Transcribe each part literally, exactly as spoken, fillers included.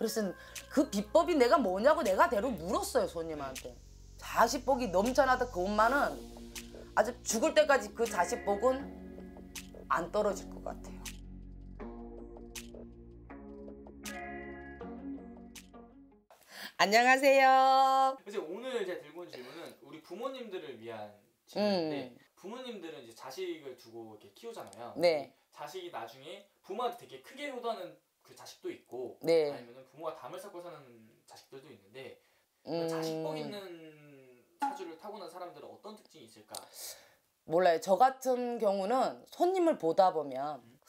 그래서 그 비법이 내가 뭐냐고 내가 대로 물었어요, 손님한테. 사십 복이 넘쳐나던 그 엄마는 아주 죽을 때까지 그 사십 복은 안 떨어질 것 같아요. 안녕하세요. 이제 오늘 이제 들고 온 질문은 우리 부모님들을 위한 질문인데, 음. 부모님들은 이제 자식을 두고 이렇게 키우잖아요. 네. 자식이 나중에 부모한테 되게 크게 효도하는 그 자식도 있고, 네. 아니면 부모가 담을 쌓고 사는 자식들도 있는데, 음... 자식복 있는 사주를 타고난 사람들은 어떤 특징이 있을까? 몰라요. 저 같은 경우는 손님을 보다 보면 음?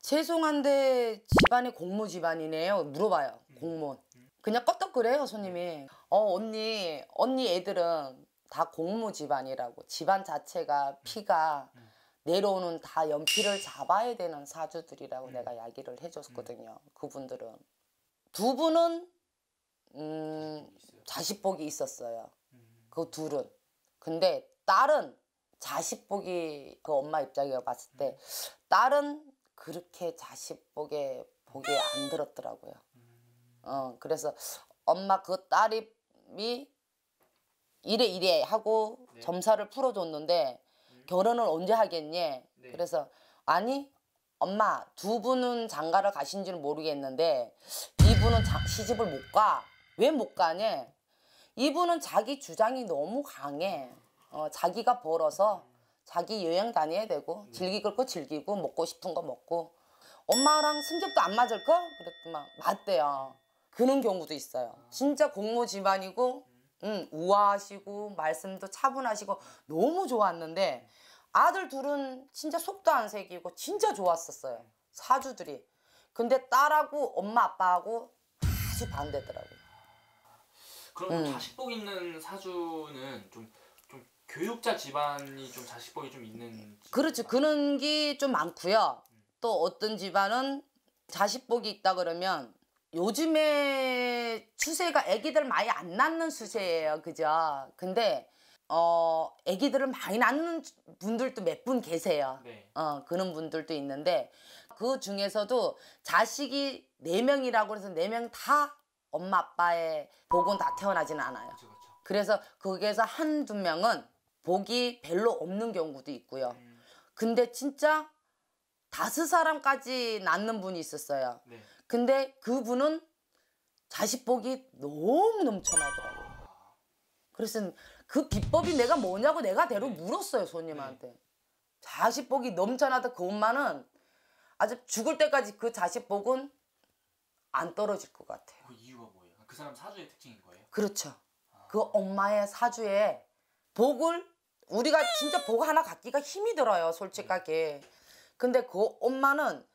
죄송한데 집안이 공무 집안이네요. 물어봐요. 음. 공무원. 음. 그냥 껐덕거려요, 손님이. 어 언니, 언니 애들은 다 공무 집안이라고. 집안 자체가 피가 음. 내려오는 다 연필을 잡아야 되는 사주들이라고 음. 내가 이야기를 해줬거든요. 음. 그분들은. 두 분은 음, 자식복이 있었어요. 음. 그 둘은. 근데 딸은 자식복이 그 엄마 입장에 봤을 때 음. 딸은 그렇게 자식복에 복에 안 들었더라고요. 음. 어, 그래서 엄마 그 딸이 이래 이래 하고 네. 점사를 풀어줬는데 음. 결혼을 언제 하겠니? 네. 그래서 아니 엄마 두 분은 장가를 가신지는 모르겠는데 이분은 자, 시집을 못 가. 왜 못 가냐? 이분은 자기 주장이 너무 강해. 어, 자기가 벌어서 자기 여행 다녀야 되고 즐기고 거 즐기고 먹고 싶은 거 먹고 엄마랑 승격도 안 맞을까? 그랬더만 맞대요. 그런 경우도 있어요. 진짜 공모 집안이고 음, 우아하시고 말씀도 차분하시고 너무 좋았는데 아들 둘은 진짜 속도 안 새기고 진짜 좋았었어요. 사주들이. 근데 딸하고 엄마 아빠하고 아주 반대더라고요. 그러면 음. 자식복 있는 사주는 좀, 좀 교육자 집안이 좀 자식복이 좀 있는 그렇죠. 그런 게 좀 많고요. 음. 또 어떤 집안은 자식복이 있다 그러면 요즘에 추세가 애기들 많이 안 낳는 추세예요. 그죠? 근데 어 애기들을 많이 낳는 분들도 몇 분 계세요. 네. 어 그런 분들도 있는데 그 중에서도 자식이 네 명이라고 해서 네 명 다 엄마 아빠의 복은 다 태어나지는 않아요. 그렇죠, 그렇죠. 그래서 거기에서 한두 명은 복이 별로 없는 경우도 있고요. 음. 근데 진짜 다섯 사람까지 낳는 분이 있었어요. 네. 근데 그분은 자식복이 너무 넘쳐나더라고요. 그래서 그 비법이 내가 뭐냐고 내가 대로 물었어요, 손님한테. 네. 자식복이 넘쳐나던 그 엄마는 아주 죽을 때까지 그 자식복은 안 떨어질 것 같아요. 그 이유가 뭐예요? 그 사람 사주의 특징인 거예요? 그렇죠. 아. 그 엄마의 사주에 복을 우리가 진짜 복 하나 갖기가 힘이 들어요, 솔직하게. 근데 그 엄마는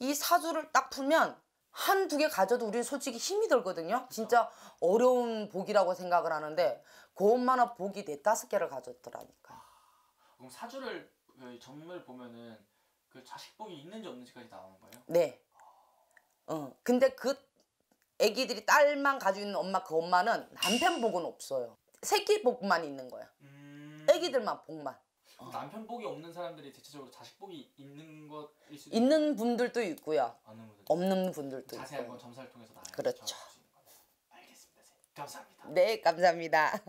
이 사주를 딱 풀면 한두 개 가져도 우리는 솔직히 힘이 들거든요. 진짜 어려운 복이라고 생각을 하는데 그 엄마는 복이 네 다섯 개를 가졌더라니까요. 아. 그럼 사주를 정말 보면은 그 자식복이 있는지 없는지까지 나오는 거예요? 네. 어 근데 그 애기들이 딸만 가지고 있는 엄마 그 엄마는 남편 복은 없어요. 새끼 복만 있는 거야. 음... 애기들만 복만. 어. 남편 복이 없는 사람들이 대체적으로 자식 복이 있는 것일 수도 있는 있고. 분들도 있고요. 없는 분들도, 없는 분들도 자세한 있고. 건 점사를 통해서 나와요. 그렇죠. 알겠습니다. 감사합니다. 네, 감사합니다.